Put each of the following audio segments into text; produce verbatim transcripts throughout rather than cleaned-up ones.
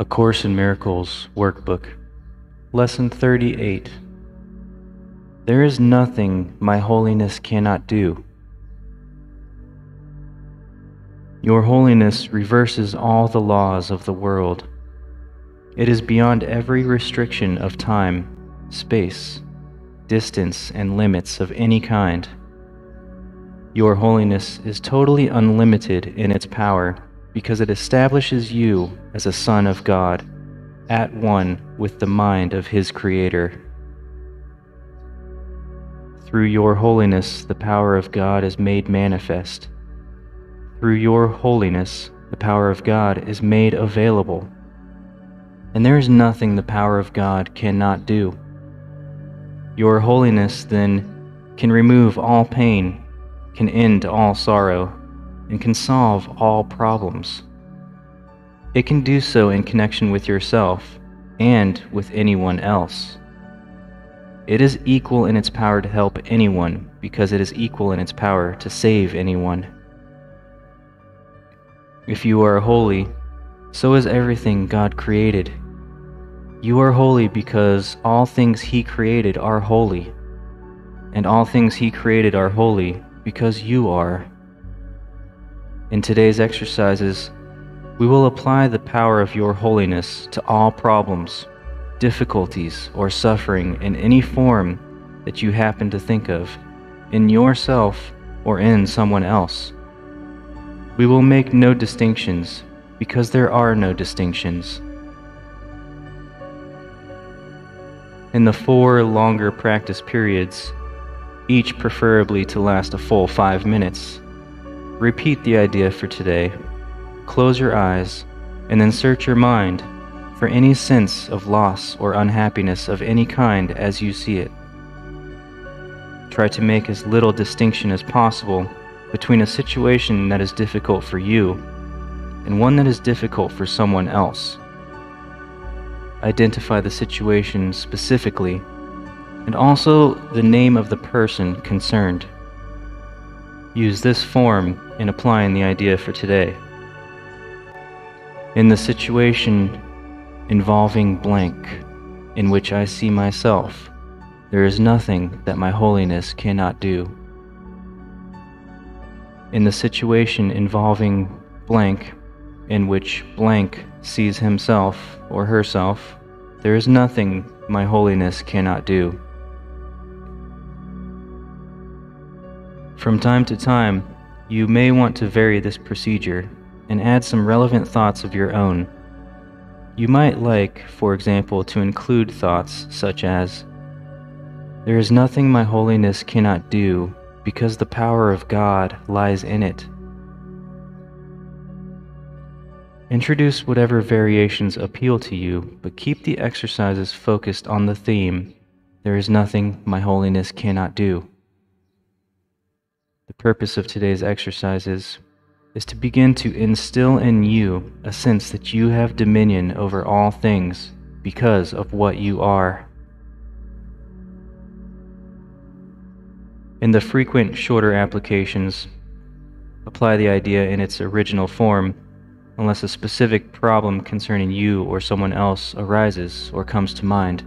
A Course in Miracles Workbook, Lesson thirty-eight. There is nothing my holiness cannot do. Your holiness reverses all the laws of the world. It is beyond every restriction of time, space, distance, and limits of any kind. Your holiness is totally unlimited in its power, because it establishes you as a son of God, at one with the mind of His Creator. Through your holiness, the power of God is made manifest. Through your holiness, the power of God is made available. And there is nothing the power of God cannot do. Your holiness, then, can remove all pain, can end all sorrow, and can solve all problems. It can do so in connection with yourself and with anyone else. It is equal in its power to help anyone because it is equal in its power to save anyone. If you are holy, so is everything God created. You are holy because all things He created are holy, and all things He created are holy because you are. In today's exercises, we will apply the power of your holiness to all problems, difficulties, or suffering in any form that you happen to think of, in yourself or in someone else. We will make no distinctions because there are no distinctions. In the four longer practice periods, each preferably to last a full five minutes, repeat the idea for today, close your eyes, and then search your mind for any sense of loss or unhappiness of any kind as you see it. Try to make as little distinction as possible between a situation that is difficult for you and one that is difficult for someone else. Identify the situation specifically and also the name of the person concerned. Use this form in applying the idea for today. In the situation involving blank, in which I see myself, there is nothing that my holiness cannot do. In the situation involving blank, in which blank sees himself or herself, there is nothing my holiness cannot do. From time to time, you may want to vary this procedure and add some relevant thoughts of your own. You might like, for example, to include thoughts such as, "There is nothing my holiness cannot do because the power of God lies in it." Introduce whatever variations appeal to you, but keep the exercises focused on the theme, "There is nothing my holiness cannot do." The purpose of today's exercises is to begin to instill in you a sense that you have dominion over all things because of what you are. In the frequent, shorter applications, apply the idea in its original form unless a specific problem concerning you or someone else arises or comes to mind.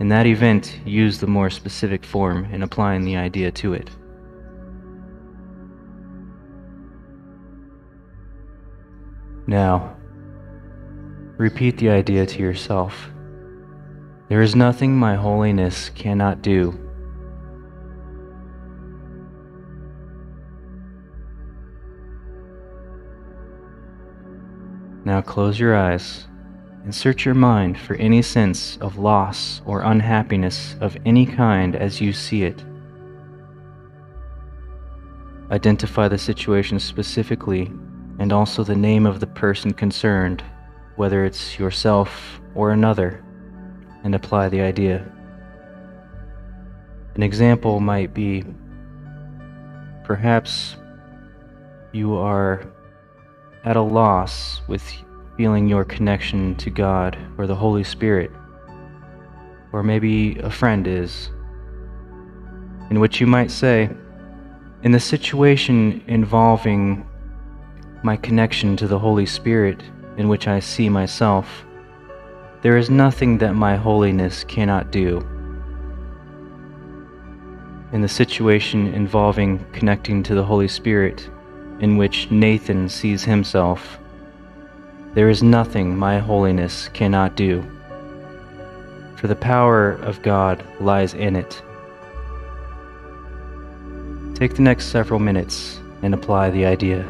In that event, use the more specific form in applying the idea to it. Now, repeat the idea to yourself. There is nothing my holiness cannot do. Now close your eyes and search your mind for any sense of loss or unhappiness of any kind as you see it. Identify the situation specifically and also the name of the person concerned, whether it's yourself or another, and apply the idea. An example might be, perhaps you are at a loss with feeling your connection to God or the Holy Spirit, or maybe a friend is, in which you might say, in the situation involving my connection to the Holy Spirit, in which I see myself. There is nothing that my holiness cannot do. In the situation involving connecting to the Holy Spirit, in which Nathan sees himself, there is nothing my holiness cannot do, for the power of God lies in it. Take the next several minutes and apply the idea.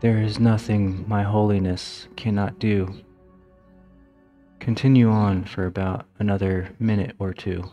There is nothing my holiness cannot do. Continue on for about another minute or two.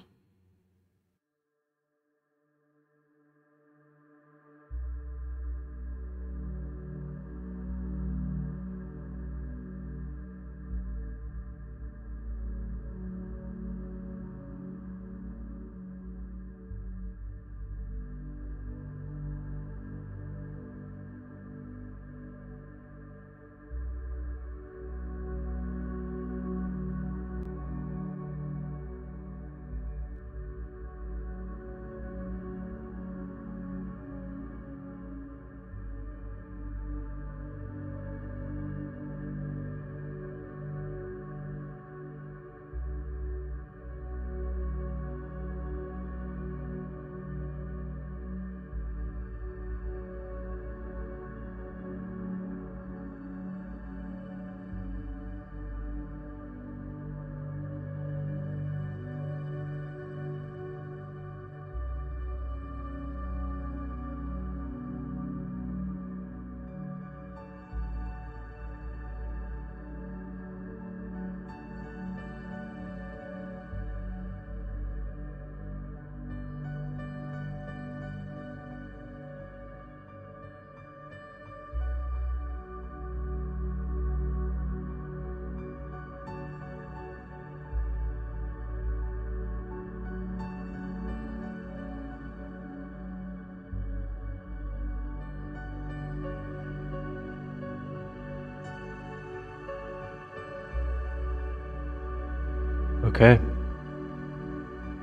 Okay.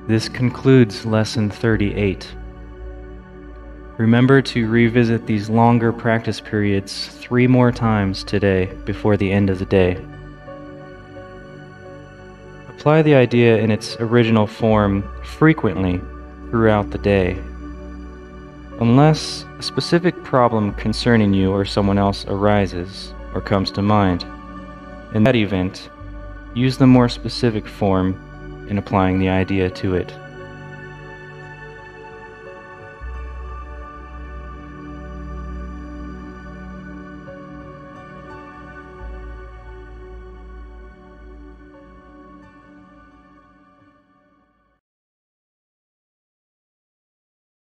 This concludes lesson thirty-eight. Remember to revisit these longer practice periods three more times today before the end of the day. Apply the idea in its original form frequently throughout the day. Unless a specific problem concerning you or someone else arises or comes to mind. In that event, use the more specific form in applying the idea to it.